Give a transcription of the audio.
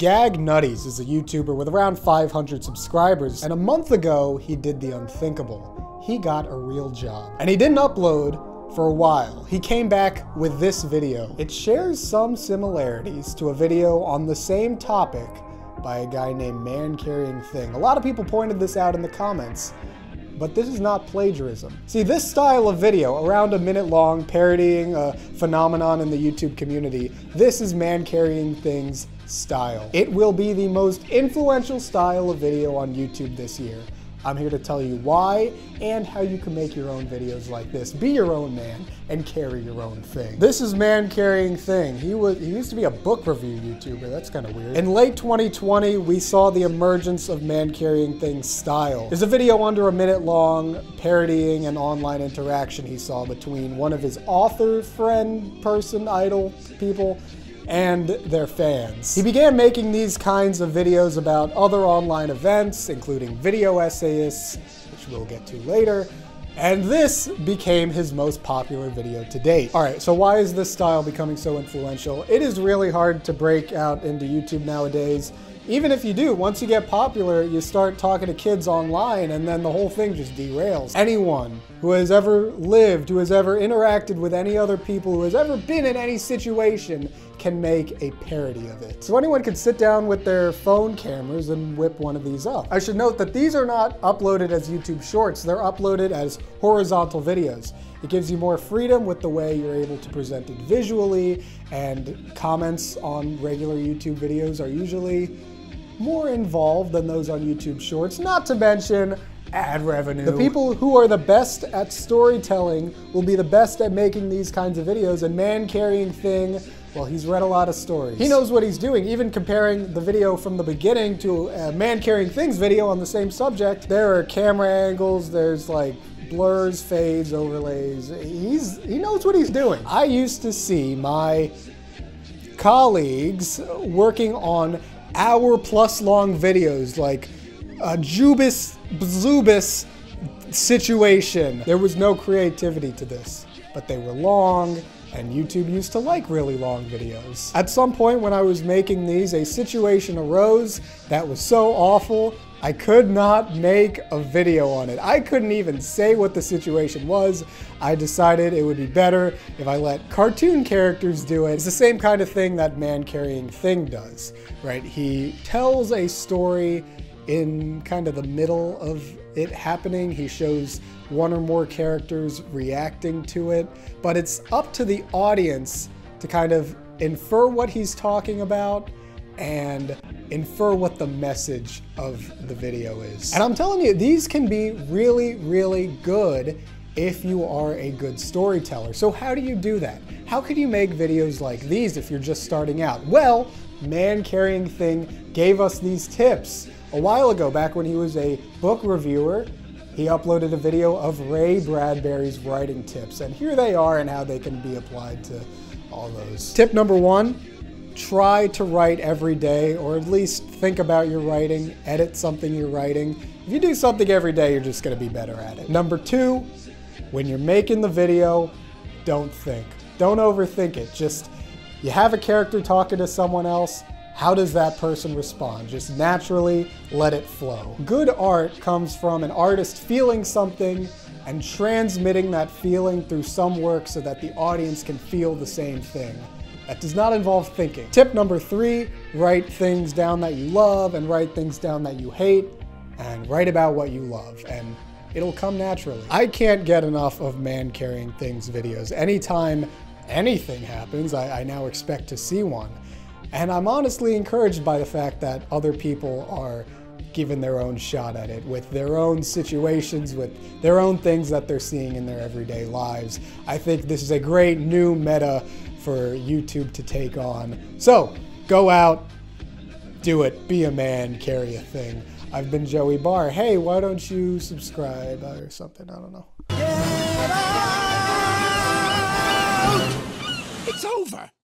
Gag Nutties is a YouTuber with around 500 subscribers, and a month ago he did the unthinkable. He got a real job. And he didn't upload for a while. He came back with this video. It shares some similarities to a video on the same topic by a guy named Man Carrying Thing. A lot of people pointed this out in the comments, but this is not plagiarism. See, this style of video, around a minute long, parodying a phenomenon in the YouTube community, this is Man Carrying Thing's style. It will be the most influential style of video on YouTube this year. I'm here to tell you why and how you can make your own videos like this. Be your own man and carry your own thing. This is Man Carrying Thing. He used to be a book review YouTuber. That's kind of weird. In late 2020, we saw the emergence of Man Carrying Thing's style. There's a video under a minute long parodying an online interaction he saw between one of his author, friend, person, idol, people, and their fans. He began making these kinds of videos about other online events, including video essayists, which we'll get to later, and this became his most popular video to date. All right, so why is this style becoming so influential? It is really hard to break out into YouTube nowadays. Even if you do, once you get popular, you start talking to kids online and then the whole thing just derails. Anyone who has ever lived, who has ever interacted with any other people, who has ever been in any situation can make a parody of it. So anyone can sit down with their phone cameras and whip one of these up. I should note that these are not uploaded as YouTube shorts, they're uploaded as horizontal videos. It gives you more freedom with the way you're able to present it visually, and comments on regular YouTube videos are usually more involved than those on YouTube Shorts, not to mention ad revenue. The people who are the best at storytelling will be the best at making these kinds of videos, and Man Carrying Thing, well, he's read a lot of stories. He knows what he's doing. Even comparing the video from the beginning to a Man Carrying Thing's video on the same subject, there are camera angles, there's like blurs, fades, overlays. He knows what he's doing. I used to see my colleagues working on hour plus long videos like a Jubis Bzubis situation. There was no creativity to this, but they were long, and YouTube used to like really long videos. At some point when I was making these, a situation arose that was so awful, I could not make a video on it. I couldn't even say what the situation was. I decided it would be better if I let cartoon characters do it. It's the same kind of thing that Man Carrying Thing does, right? He tells a story in kind of the middle of it happening. He shows one or more characters reacting to it, but it's up to the audience to kind of infer what he's talking about and infer what the message of the video is. And I'm telling you, these can be really, really good if you are a good storyteller. So how do you do that? How could you make videos like these if you're just starting out? Well, Man Carrying Thing gave us these tips. A while ago, back when he was a book reviewer, he uploaded a video of Ray Bradbury's writing tips, and here they are and how they can be applied to all those. Tip number one, try to write every day, or at least think about your writing, edit something you're writing. If you do something every day, you're just gonna be better at it. Number two, when you're making the video, don't think. Don't overthink it. Just, you have a character talking to someone else, how does that person respond? Just naturally let it flow. Good art comes from an artist feeling something and transmitting that feeling through some work so that the audience can feel the same thing. That does not involve thinking. Tip number three, write things down that you love and write things down that you hate, and write about what you love, and it'll come naturally. I can't get enough of Man Carrying Thing's videos. Anytime anything happens, I now expect to see one. And I'm honestly encouraged by the fact that other people are given their own shot at it, with their own situations, with their own things that they're seeing in their everyday lives. I think this is a great new meta for YouTube to take on. So, go out, do it, be a man, carry a thing. I've been Joey Barr. Hey, why don't you subscribe or something? I don't know. Get out! It's over.